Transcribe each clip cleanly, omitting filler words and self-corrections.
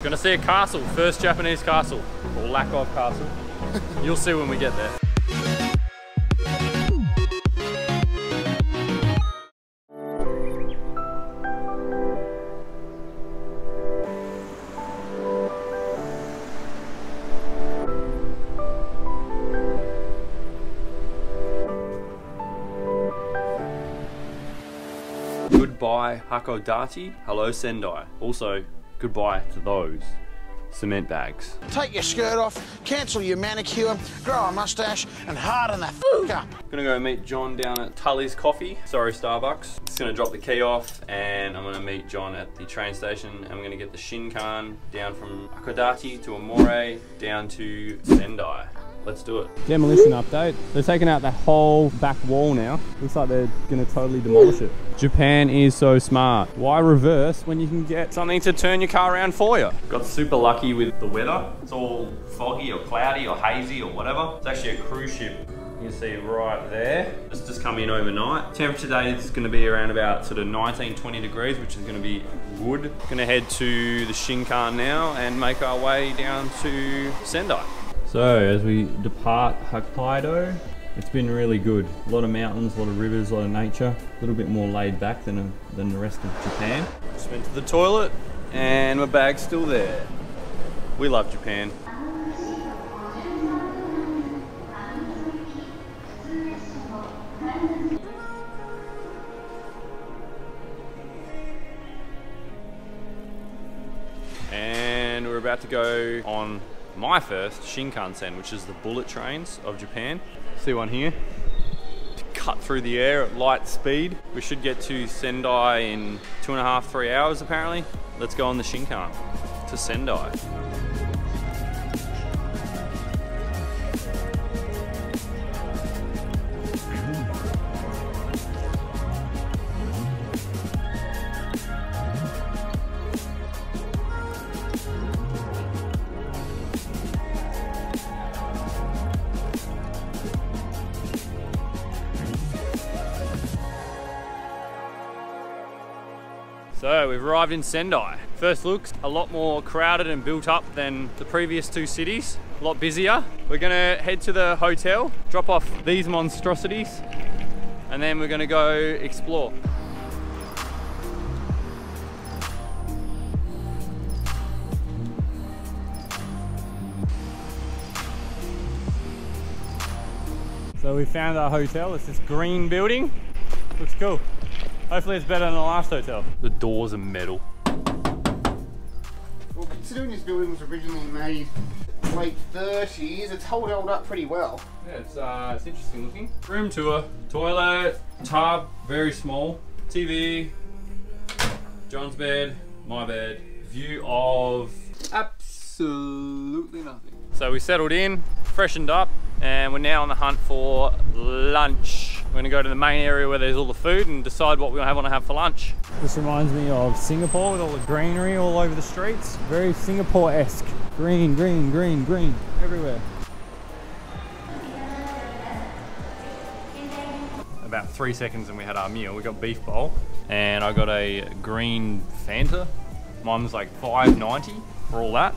Gonna see a castle, first Japanese castle, or lack of castle. You'll see when we get there. Goodbye Hakodate, hello Sendai. Also, goodbye to those cement bags. Take your skirt off, cancel your manicure, grow a mustache, and harden the f*** up. Gonna go meet John down at Tully's Coffee. Sorry, Starbucks. Just gonna drop the key off, and I'm gonna meet John at the train station. I'm gonna get the Shinkansen down from Hakodate to AOMORI down to Sendai. Let's do it. Demolition update. They're taking out that whole back wall now. Looks like they're gonna totally demolish it. Japan is so smart. Why reverse when you can get something to turn your car around for you? Got super lucky with the weather. It's all foggy or cloudy or hazy or whatever. It's actually a cruise ship. You can see right there. It's just come in overnight. Temperature today is gonna be around about sort of 19, 20 degrees, which is gonna be good. Gonna head to the Shinkansen now and make our way down to Sendai. So as we depart Hokkaido, it's been really good. A lot of mountains, a lot of rivers, a lot of nature. A little bit more laid back than the rest of Japan. Just went to the toilet and my bag's still there. We love Japan. And we're about to go on my first Shinkansen, which is the bullet trains of Japan. See one here, cut through the air at light speed. We should get to Sendai in 2.5–3 hours apparently. Let's go on the Shinkansen to Sendai. So we've arrived in Sendai. First looks a lot more crowded and built up than the previous two cities. A lot busier. We're gonna head to the hotel, drop off these monstrosities, and then we're gonna go explore. So we found our hotel. It's this green building. Looks cool. Hopefully it's better than the last hotel. The doors are metal. Well, considering this building was originally made late 30s, it's held up pretty well. Yeah, it's interesting looking. Room tour, toilet, tub, very small, TV, John's bed, my bed, view of absolutely nothing. So we settled in, freshened up, and we're now on the hunt for lunch. We're gonna go to the main area where there's all the food and decide what we want to have for lunch. This reminds me of Singapore with all the greenery all over the streets. Very Singapore-esque. Green, green, green, green, everywhere. About 3 seconds and we had our meal. We got beef bowl and I got a green Fanta. Mine was like $5.90 for all that.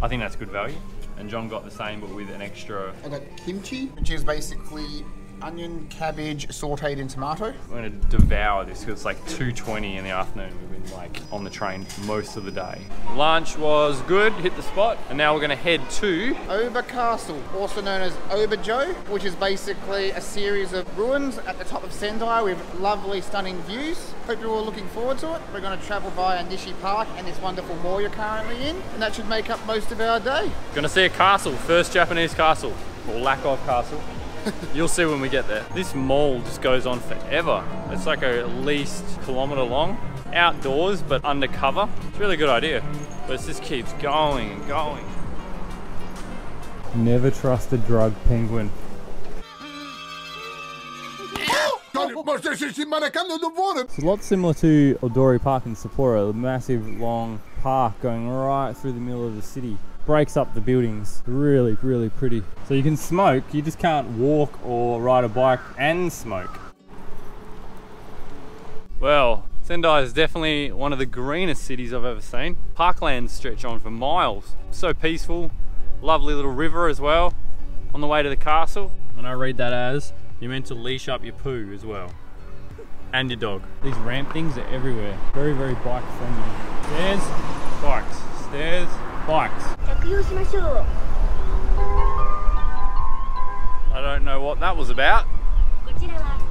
I think that's good value. And John got the same but with an extra... I got kimchi, which is basically onion, cabbage, sauteed in tomato. We're gonna devour this because it's like 2:20 in the afternoon. We've been like on the train most of the day. Lunch was good, hit the spot, and now we're gonna head to Aoba Castle, also known as Obajo, which is basically a series of ruins at the top of Sendai with lovely, stunning views. Hope you're all looking forward to it. We're gonna travel via Nishi Park and this wonderful mall you're currently in, and that should make up most of our day. Gonna see a castle, first Japanese castle, or lack of castle. You'll see when we get there. This mall just goes on forever. It's like at least a kilometre long. Outdoors, but undercover. It's a really good idea. But it just keeps going and going. Never trust a drug penguin. It's a lot similar to Odori Park in Sapporo. A massive long park going right through the middle of the city. Breaks up the buildings. Really, really pretty. So you can smoke, you just can't walk or ride a bike and smoke. Well, Sendai is definitely one of the greenest cities I've ever seen. Parklands stretch on for miles. So peaceful, lovely little river as well on the way to the castle. And I read that as, you're meant to leash up your poo as well. And your dog. These ramp things are everywhere. Very, very bike friendly. Stairs, bikes. Stairs, bikes. I don't know what that was about.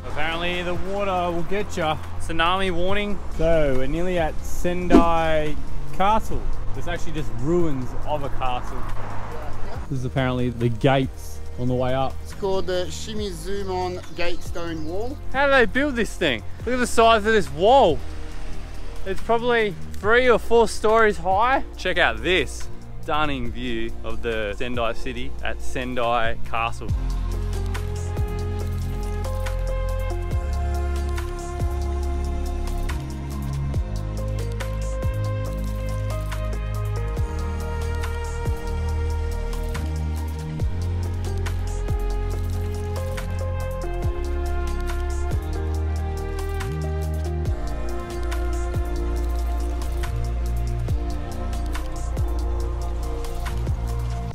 Apparently the water will get you. Tsunami warning. So we're nearly at Sendai Castle. It's actually just ruins of a castle. This is apparently the gates on the way up. It's called the Shimizumon Gate stone wall. How do they build this thing? Look at the size of this wall. It's probably 3 or 4 stories high. Check out this stunning view of the Sendai city at Sendai Castle.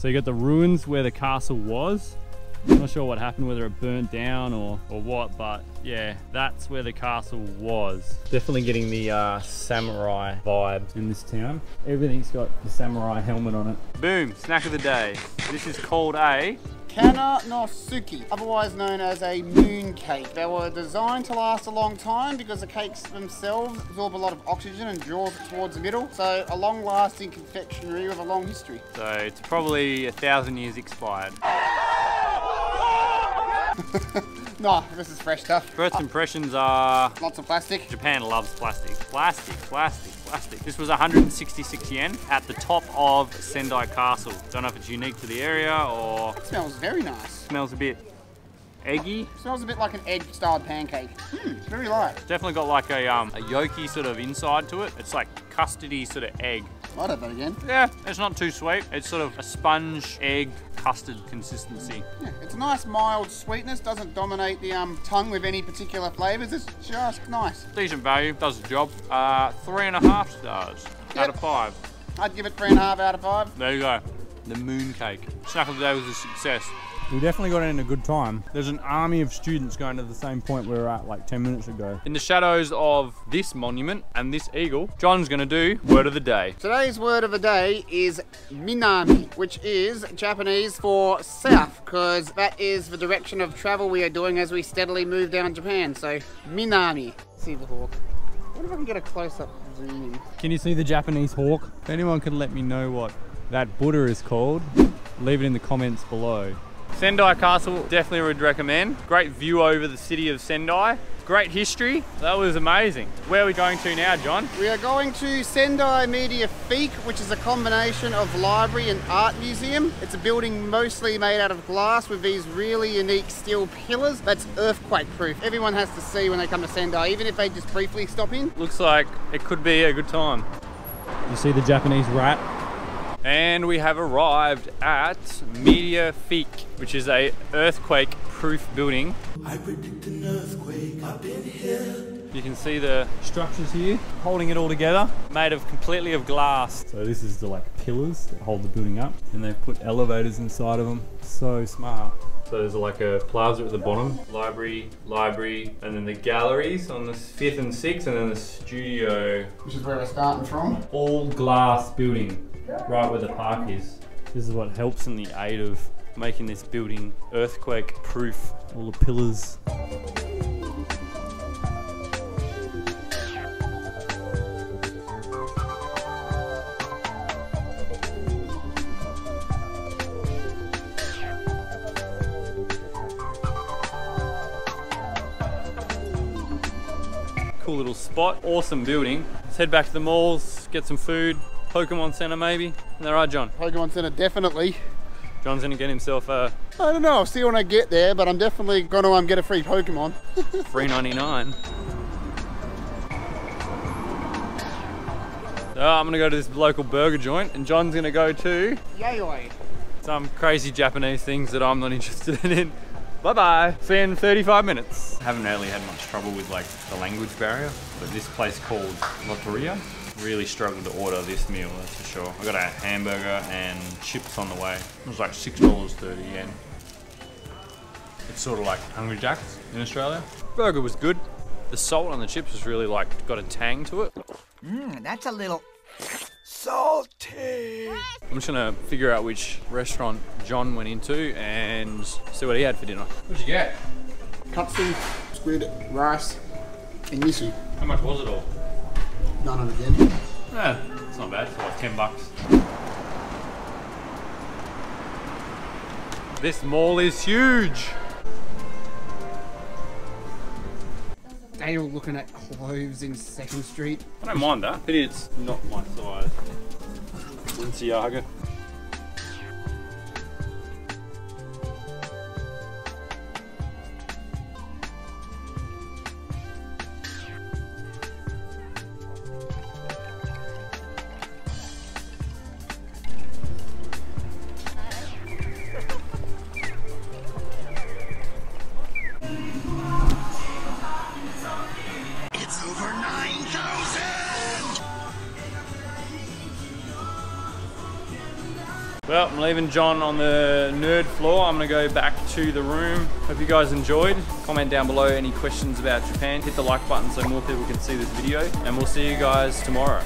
So you got the ruins where the castle was. I'm not sure what happened, whether it burnt down or what, but yeah, that's where the castle was. Definitely getting the samurai vibe in this town. Everything's got the samurai helmet on it. Boom, snack of the day. This is called a Kana no Suki, otherwise known as a moon cake. They were designed to last a long time because the cakes themselves absorb a lot of oxygen and draws it towards the middle. So a long-lasting confectionery with a long history. So it's probably 1,000 years expired. No, this is fresh stuff. First impressions are... lots of plastic. Japan loves plastic. Plastic, plastic, plastic. This was 166 yen at the top of Sendai Castle. Don't know if it's unique to the area or... It smells very nice. It smells a bit eggy. It smells a bit like an egg-style pancake. Very light. Definitely got like a yolky sort of inside to it. It's like custardy sort of egg. I'd have that again. Yeah, it's not too sweet. It's sort of a sponge, egg, custard consistency. Yeah, it's a nice mild sweetness. Doesn't dominate the tongue with any particular flavors. It's just nice. Decent value, does the job. 3.5 stars out of 5. I'd give it 3.5 out of 5. There you go. The moon cake. Snack of the day was a success. We definitely got in a good time. There's an army of students going to the same point we were at like 10 minutes ago. In the shadows of this monument and this eagle, John's gonna do word of the day. Today's word of the day is Minami, which is Japanese for south, because that is the direction of travel we are doing as we steadily move down Japan. So Minami. See the hawk. I wonder if I can get a close-up zoom. Can you see the Japanese hawk? If anyone could let me know what that Buddha is called, leave it in the comments below. Sendai Castle, definitely would recommend. Great view over the city of Sendai. Great history. That was amazing. Where are we going to now, John? We are going to Sendai Mediatheque, which is a combination of library and art museum. It's a building mostly made out of glass with these really unique steel pillars that's earthquake proof. Everyone has to see when they come to Sendai, even if they just briefly stop in. Looks like it could be a good time. You see the Japanese rat? And we have arrived at Mediatheque, which is a earthquake-proof building. I predict an earthquake up in here. You can see the structures here, holding it all together, made of completely of glass. So this is the like pillars that hold the building up, and they've put elevators inside of them. So smart. So there's like a plaza at the bottom, library, and then the galleries on the 5th and 6th, and then the studio. Which is where we're starting from. All glass building. Right where the park is. This is what helps in the aid of making this building earthquake proof. All the pillars. Cool little spot, awesome building. Let's head back to the malls, get some food. Pokemon Center maybe? There are, John. Pokemon Center, definitely. John's gonna get himself a... I don't know, I'll see when I get there, but I'm definitely gonna get a free Pokemon. $3.99. So I'm gonna go to this local burger joint and John's gonna go to... Yayoi. Some crazy Japanese things that I'm not interested in. Bye-bye. See you in 35 minutes. I haven't really had much trouble with like the language barrier, but this place called Loteria, really struggled to order this meal, that's for sure. I got a hamburger and chips on the way. It was like $6.30 yen. It's sort of like Hungry Jack's in Australia. Burger was good. The salt on the chips was really like, got a tang to it. Mmm, that's a little salty. I'm just gonna figure out which restaurant John went into and see what he had for dinner. What'd you get? Katsu, squid, rice, and miso. How much was it all? 900 yen. Ah, it's not bad, it's like 10 bucks. This mall is huge. They were looking at clothes in Second Street. I don't mind that, but it's not my size. Balenciaga. Well, I'm leaving John on the nerd floor. I'm gonna go back to the room. Hope you guys enjoyed. Comment down below any questions about Japan. Hit the like button so more people can see this video. And we'll see you guys tomorrow.